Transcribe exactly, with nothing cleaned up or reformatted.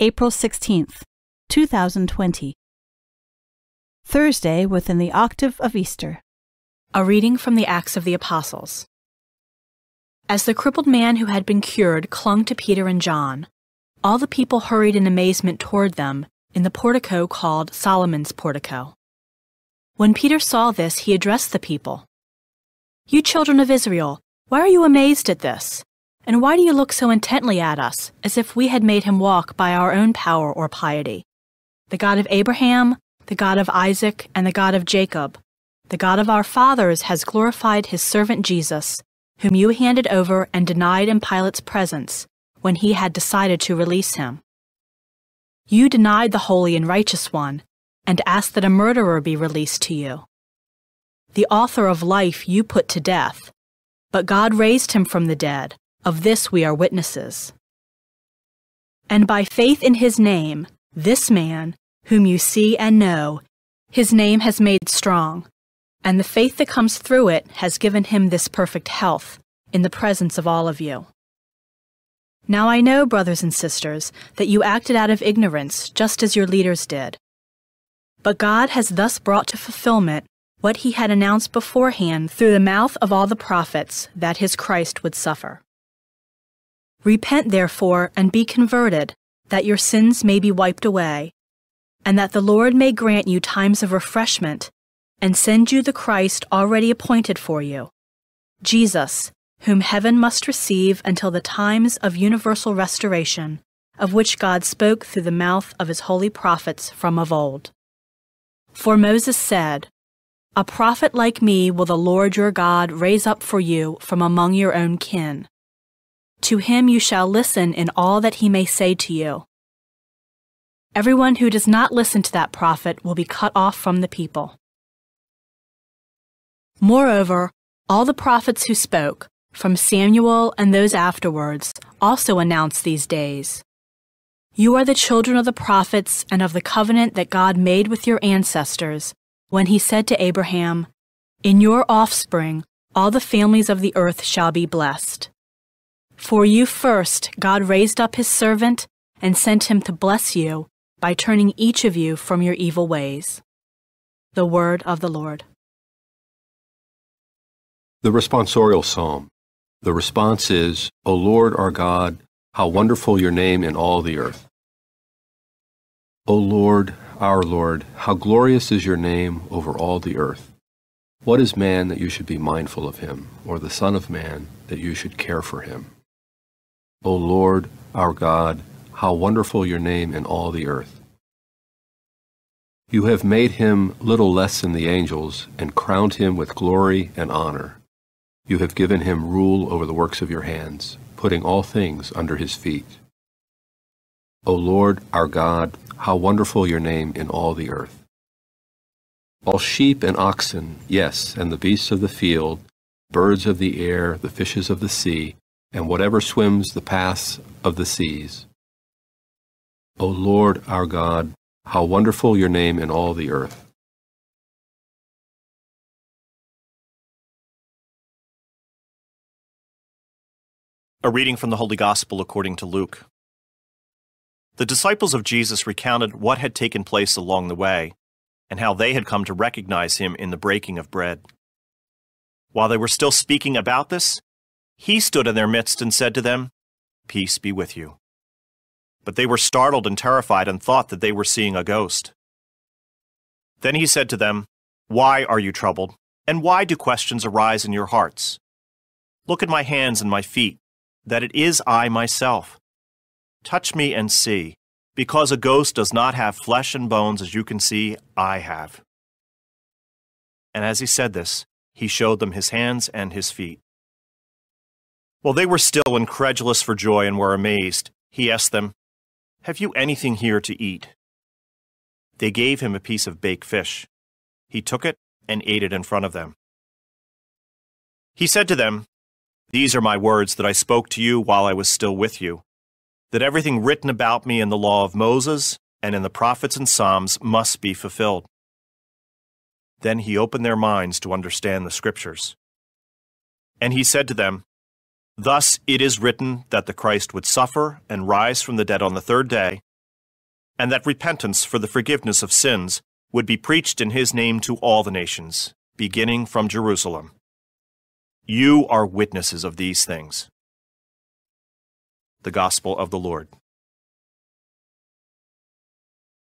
April sixteenth, two thousand twenty. Thursday within the Octave of Easter. A reading from the Acts of the Apostles. As the crippled man who had been cured clung to Peter and John, all the people hurried in amazement toward them in the portico called Solomon's Portico. When Peter saw this, he addressed the people. "You children of Israel, why are you amazed at this? And why do you look so intently at us, as if we had made him walk by our own power or piety? The God of Abraham, the God of Isaac, and the God of Jacob, the God of our fathers, has glorified his servant Jesus, whom you handed over and denied in Pilate's presence, when he had decided to release him. You denied the holy and righteous one, and asked that a murderer be released to you. The author of life you put to death, but God raised him from the dead. Of this we are witnesses. And by faith in his name, this man, whom you see and know, his name has made strong, and the faith that comes through it has given him this perfect health, in the presence of all of you. Now I know, brothers and sisters, that you acted out of ignorance, just as your leaders did. But God has thus brought to fulfillment what he had announced beforehand through the mouth of all the prophets, that his Christ would suffer. Repent, therefore, and be converted, that your sins may be wiped away, and that the Lord may grant you times of refreshment, and send you the Christ already appointed for you, Jesus, whom heaven must receive until the times of universal restoration, of which God spoke through the mouth of his holy prophets from of old. For Moses said, 'A prophet like me will the Lord your God raise up for you from among your own kin. To him you shall listen in all that he may say to you.' Everyone who does not listen to that prophet will be cut off from the people. Moreover, all the prophets who spoke, from Samuel and those afterwards, also announce these days. You are the children of the prophets and of the covenant that God made with your ancestors, when he said to Abraham, 'In your offspring all the families of the earth shall be blessed.' For you first God raised up his servant and sent him to bless you by turning each of you from your evil ways." The word of the Lord. The responsorial psalm. The response is, "O Lord our God, how wonderful your name in all the earth." O Lord, our Lord, how glorious is your name over all the earth. What is man that you should be mindful of him, or the Son of Man that you should care for him? O Lord, our God, how wonderful your name in all the earth. You have made him little less than the angels, and crowned him with glory and honor. You have given him rule over the works of your hands, putting all things under his feet. O Lord, our God, how wonderful your name in all the earth. All sheep and oxen, yes, and the beasts of the field, birds of the air, the fishes of the sea, and whatever swims the paths of the seas. O Lord our God, how wonderful your name in all the earth. A reading from the Holy Gospel according to Luke. The disciples of Jesus recounted what had taken place along the way, and how they had come to recognize him in the breaking of bread. While they were still speaking about this, he stood in their midst and said to them, "Peace be with you." But they were startled and terrified and thought that they were seeing a ghost. Then he said to them, "Why are you troubled, and why do questions arise in your hearts? Look at my hands and my feet, that it is I myself. Touch me and see, because a ghost does not have flesh and bones, as you can see I have." And as he said this, he showed them his hands and his feet. While they were still incredulous for joy and were amazed, he asked them, "Have you anything here to eat?" They gave him a piece of baked fish. He took it and ate it in front of them. He said to them, "These are my words that I spoke to you while I was still with you, that everything written about me in the law of Moses and in the prophets and Psalms must be fulfilled." Then he opened their minds to understand the scriptures. And he said to them, "Thus it is written that the Christ would suffer and rise from the dead on the third day, and that repentance for the forgiveness of sins would be preached in his name to all the nations, beginning from Jerusalem. You are witnesses of these things. The Gospel of the Lord.